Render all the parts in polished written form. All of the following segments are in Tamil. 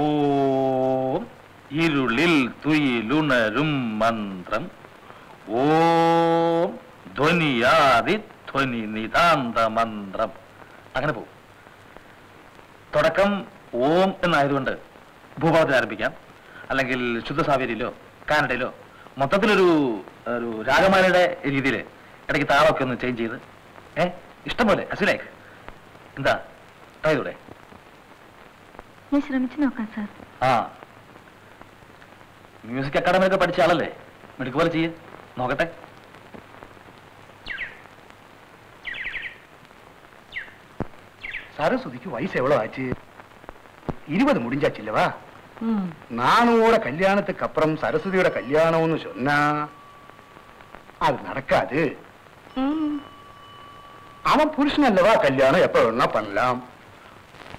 ഓം ഇരുളിൽ തുയിലുണരും മന്ത്രം, ഓം ധ്വനിയാതി ധ്വനി നിതാന്ത മന്ത്രം. അങ്ങനെ പോകും. തുടക്കം ഓം എന്നായതുകൊണ്ട് ഭൂഭാഗത്തിൽ ആരംഭിക്കാം, അല്ലെങ്കിൽ ശുദ്ധസാവേരിയിലോ കാനഡയിലോ മൊത്തത്തിലൊരു രാഗമാലയുടെ രീതിയിൽ ഇടയ്ക്ക് താളമൊക്കെ ഒന്ന് ചേഞ്ച് ചെയ്ത് ഇഷ്ടംപോലെ അസുലേക്ക്. എന്താ ട്രൈതൂടെ? ഞാൻ ശ്രമിച്ചു നോക്കാം സാർ. ആ മ്യൂസിക് അക്കാഡമിയൊക്കെ പഠിച്ച ആളല്ലേ, മിടുക്ക് പോലെ ചെയ്യേ, നോക്കട്ടെ. சரஸ்வதிக்கு வயசு எவ்வளவு ஆச்சு? 20 முடிஞ்சாச்சுல்லவா? நானோட கல்யாணத்துக்கு அப்புறம் சரஸ்வதியோட கல்யாணம்னு சொன்னா அது நடக்காது. அவன் புருஷன் அல்லவா, கல்யாணம் எப்ப வேணா பண்ணலாம்.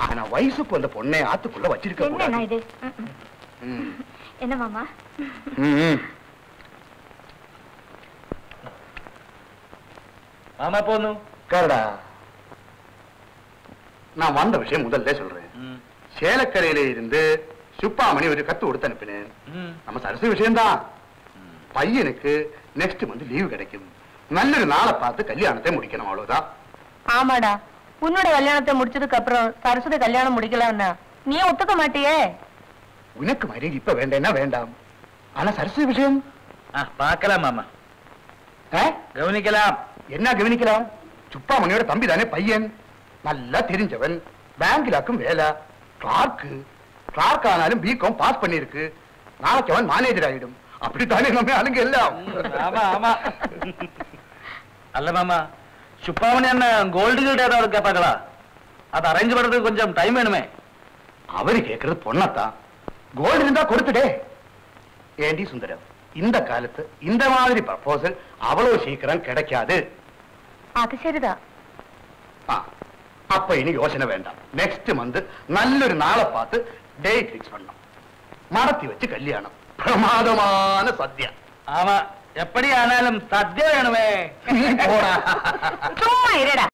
ஆனா வயசுக்கு அந்த பொண்ணை ஆத்துக்குள்ள வச்சிருக்க கூடாது. என்ன மாமா? மாமா போனு கரடா. நான் வந்த விஷயம் முதல்ல சொல்றேன். சேலக்கரையில இருந்து சுப்பாமணி ஒரு கத்து கொடுத்து அனுப்பினேன். நம்ம சரஸ்வதி விஷயம்தான். பையனுக்கு நெக்ஸ்ட் மந்த் லீவு கிடைக்கும். நல்ல நாளை பார்த்து கல்யாணத்தை முடிக்கணும், அவ்வளவுதான். ஆமாடா, உன்னோட கல்யாணத்தை முடிச்சதுக்கு அப்புறம் சரஸ்வதி கல்யாணம் முடிக்கலாம்னா நீ ஒத்துக்க மாட்டியே. உனக்கு மரியாதை இப்ப வேண்டாம்னா வேண்டாம். ஆனா சரஸ்வதி விஷயம் பார்க்கலாம் மாமா, கவனிக்கலாம். என்ன கவனிக்கலாம்? சுப்பாமணியோட தம்பி தானே பையன், நல்லா தெரிஞ்சவன். பேங்கிலாக்கும் வேலை, கிளார்க்கு. கிளார்க் ஆனாலும் பிகாம் பாஸ் பண்ணிருக்கு. நாளைக்கு அவன் மேனேஜர் ஆயிடும். அப்படித்தானே நம்ம ஆளுங்க எல்லாம். ஆமா ஆமா. அல்ல மாமா, சுப்பாமணி என்ன கோல்டு கில்ட் ஏதாவது கேட்பாங்களா? அதை அரேஞ்ச் பண்றதுக்கு கொஞ்சம் டைம் வேணுமே. அவரு கேட்கறது பொண்ணத்தான். கோல்டு இருந்தா கொடுத்துடே. ஏண்டி சுந்தரம், இந்த காலத்து இந்த மாதிரி ப்ரப்போசல் அவ்வளவு சீக்கிரம் கிடைக்காது. அது சரிதான். அப்ப இனி யோசனை வேண்டாம். நெக்ஸ்ட் மந்த் நல்லொரு நாளை பார்த்து டேட் ஃபிக்ஸ் பண்ணோம். மறத்தி வச்சு கல்யாணம். பிரமாதமான சத்யா. ஆமா, எப்படி ஆனாலும் சத்யா வேணுமே. சும்மா இருடா.